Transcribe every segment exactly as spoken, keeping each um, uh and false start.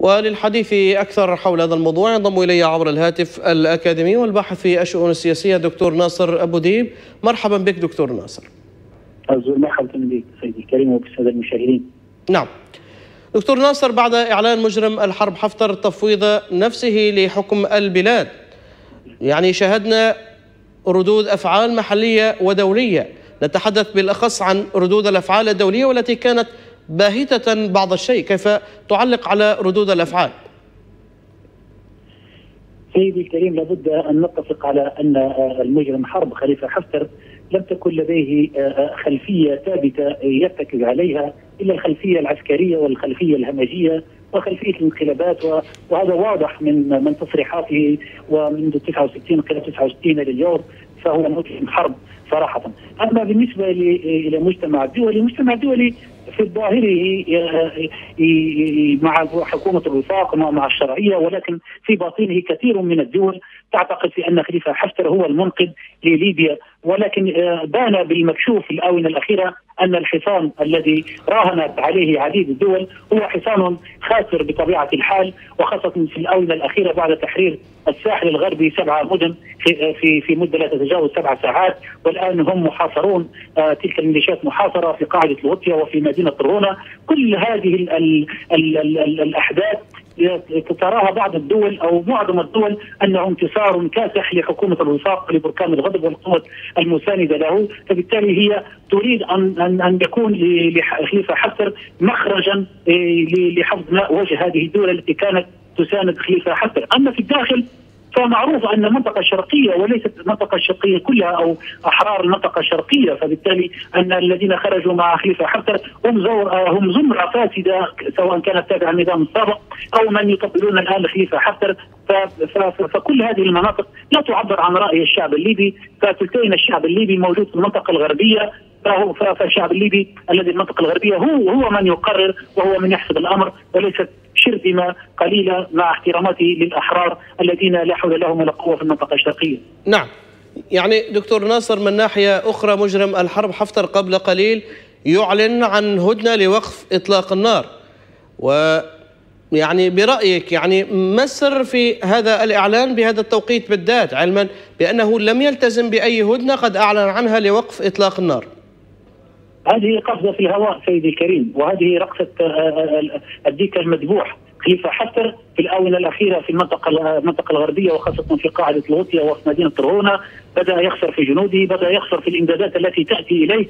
وللحديث أكثر حول هذا الموضوع ينضم إلي عبر الهاتف الأكاديمي والباحث في الشؤون السياسية دكتور ناصر أبو ديب. مرحبا بك دكتور ناصر. مرحبا بك سيدي كريم وبالسادة المشاهدين. نعم دكتور ناصر، بعد إعلان مجرم الحرب حفتر تفويض نفسه لحكم البلاد، يعني شاهدنا ردود أفعال محلية ودولية. نتحدث بالأخص عن ردود الأفعال الدولية والتي كانت باهتة بعض الشيء، كيف تعلق على ردود الأفعال؟ سيدي الكريم، لابد أن نتفق على أن المجرم حرب خليفة حفتر لم تكن لديه خلفية ثابتة يرتكز عليها إلا الخلفية العسكرية والخلفية الهمجية وخلفية الانقلابات، وهذا واضح من من تصريحاته ومنذ تسعة وستين قبل تسعة وستين لليوم، فهو مجرم حرب صراحة. أما بالنسبة إلى المجتمع الدولي، المجتمع الدولي في ظاهره مع حكومة الوفاق ومع الشرعية، ولكن في باطنه كثير من الدول تعتقد في أن خليفة حفتر هو المنقذ لليبيا، ولكن بان بالمكشوف في الآونة الأخيرة أن الحصان الذي راهنت عليه عديد الدول هو حصان خاسر بطبيعة الحال، وخاصة في الآونة الأخيرة بعد تحرير الساحل الغربي سبعة مدن في في, في مدة لا تتجاوز سبع ساعات، والآن هم محاصرون، تلك الميليشيات محاصرة في قاعدة الوطية وفي مدينة طرهونة. كل هذه ال ال ال ال ال الأحداث تراها بعض الدول او معظم الدول انه انتصار كاسح لحكومه الوفاق لبركان الغضب والقوى المسانده له، فبالتالي هي تريد ان ان ان يكون لخليفه حفتر مخرجا لحفظ ماء وجه هذه الدول التي كانت تساند خليفه حفتر. اما في الداخل فمعروف ان المنطقه الشرقيه وليست المنطقه الشرقيه كلها او احرار المنطقه الشرقيه، فبالتالي ان الذين خرجوا مع خليفه حفتر هم هم زمره فاسده، سواء كانت تابعه النظام السابق او من يقبلون الان خليفه حفتر. فكل هذه المناطق لا تعبر عن راي الشعب الليبي، فثلثين الشعب الليبي موجود في المنطقه الغربيه، فالشعب الليبي الذي المنطقه الغربيه هو هو من يقرر وهو من يحسب الامر، وليست شرذمه قليله مع احتراماتي للاحرار الذين لا حول لهم ولا قوه في المنطقه الشرقيه. نعم. يعني دكتور ناصر، من ناحيه اخرى مجرم الحرب حفتر قبل قليل يعلن عن هدنه لوقف اطلاق النار، ويعني برايك يعني ما السر في هذا الاعلان بهذا التوقيت بالذات، علما بانه لم يلتزم باي هدنه قد اعلن عنها لوقف اطلاق النار؟ هذه قفزة في الهواء سيدي الكريم، وهذه رقصة الديك المذبوح. خليفة حفتر في الآونة الأخيرة في المنطقة المنطقة الغربية وخاصة في قاعدة الوطية وفي مدينة طرهونة بدأ يخسر في جنوده، بدأ يخسر في الإمدادات التي تأتي إليه،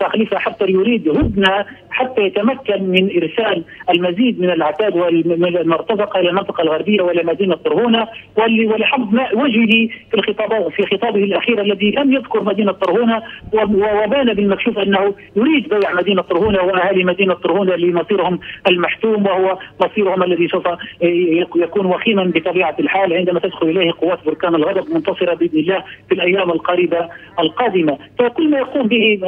فخليفة حفتر يريد هدنة حتى يتمكن من إرسال المزيد من العتاد والمرتزقة إلى المنطقة الغربية وإلى مدينة طرهونة، ولحفظ ماء وجهه في الخطاب في خطابه الأخير الذي لم يذكر مدينة طرهونة، وبان بالمكشوف أنه يريد بيع مدينة طرهونة وأهالي مدينة طرهونة لمصيرهم المحتوم، وهو مصيرهم الذي سوف يكون وخيما بطبيعة الحال عندما تدخل إليه قوات بركان الغضب منتصرة بإذن الله في الأيام القريبة القادمة. فكل ما يقوم به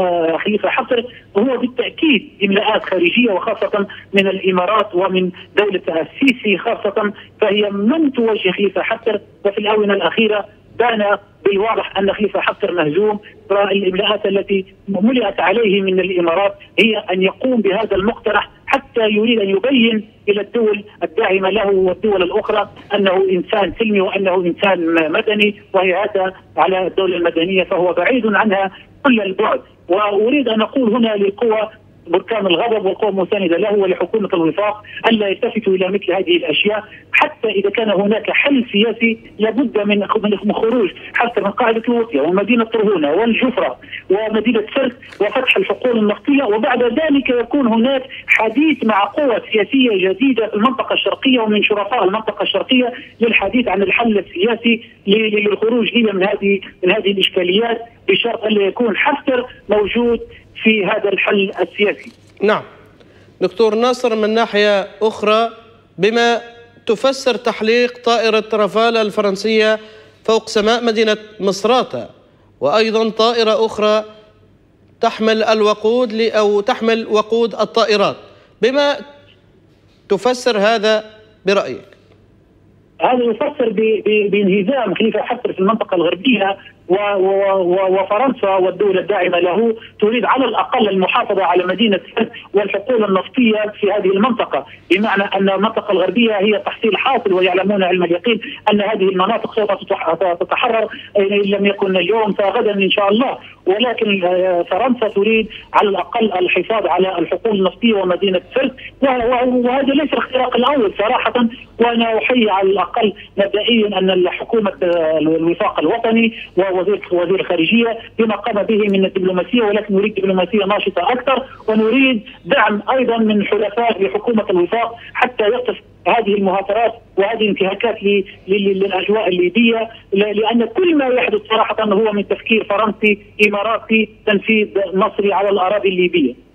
خليفة حفتر هو بالتأكيد إملاءات خارجية، وخاصة من الإمارات ومن دولة السيسي خاصة، فهي من توجه خليفة حفتر. وفي الآونة الأخيرة بان بالواضح أن خليفة حفتر مهزوم، فالإملاءات التي ملئت عليه من الإمارات هي أن يقوم بهذا المقترح حتى يريد أن يبين إلى الدول الداعمة له والدول الأخرى أنه إنسان سلمي وأنه إنسان مدني، وهي هذا على الدولة المدنية فهو بعيد عنها كل البعد. وأريد أن أقول هنا للقوى بركان الغضب والقوى المساندة له ولحكومة الوفاق ألا يلتفتوا إلى مثل هذه الأشياء، حتى إذا كان هناك حل سياسي لابد من من خروج حتى من قاعدة الوطية ومدينة طرهونة والجفرة ومدينة سرت وفتح الحقول النفطية، وبعد ذلك يكون هناك حديث مع قوى سياسية جديدة في المنطقة الشرقية ومن شرفاء المنطقة الشرقية للحديث عن الحل السياسي للخروج من هذه من هذه الإشكاليات، بشرط أن يكون حفتر موجود في هذا الحل السياسي. نعم دكتور ناصر، من ناحية أخرى بما تفسر تحليق طائرة رافال الفرنسية فوق سماء مدينة مصراتة، وأيضا طائرة أخرى تحمل الوقود أو تحمل وقود الطائرات، بما تفسر هذا برأيك؟ هذا يفسر بانهزام خليفة حفتر في المنطقة الغربية وفرنسا والدول الداعمة له تريد على الأقل المحافظة على مدينة سرت والحقول النفطية في هذه المنطقة، بمعنى أن المنطقة الغربية هي تحصيل حاصل، ويعلمون علم اليقين أن هذه المناطق سوف تتحرر إن لم يكن اليوم فغدا إن شاء الله، ولكن فرنسا تريد على الأقل الحفاظ على الحقول النفطية ومدينة سرت، وهذا ليس الاختراق الأول صراحة. وأنا أحيي على الأقل مبدئيا أن حكومة الوفاق الوطني ووزير وزير الخارجية بما قام به من الدبلوماسية، ولكن نريد دبلوماسية ناشطة أكثر، ونريد دعم أيضا من حلفاء لحكومة الوفاق حتى يقف هذه المهاترات وهذه انتهاكات للاجواء الليبيه، لان كل ما يحدث صراحه هو من تفكير فرنسي اماراتي تنفيذ مصري على الاراضي الليبيه.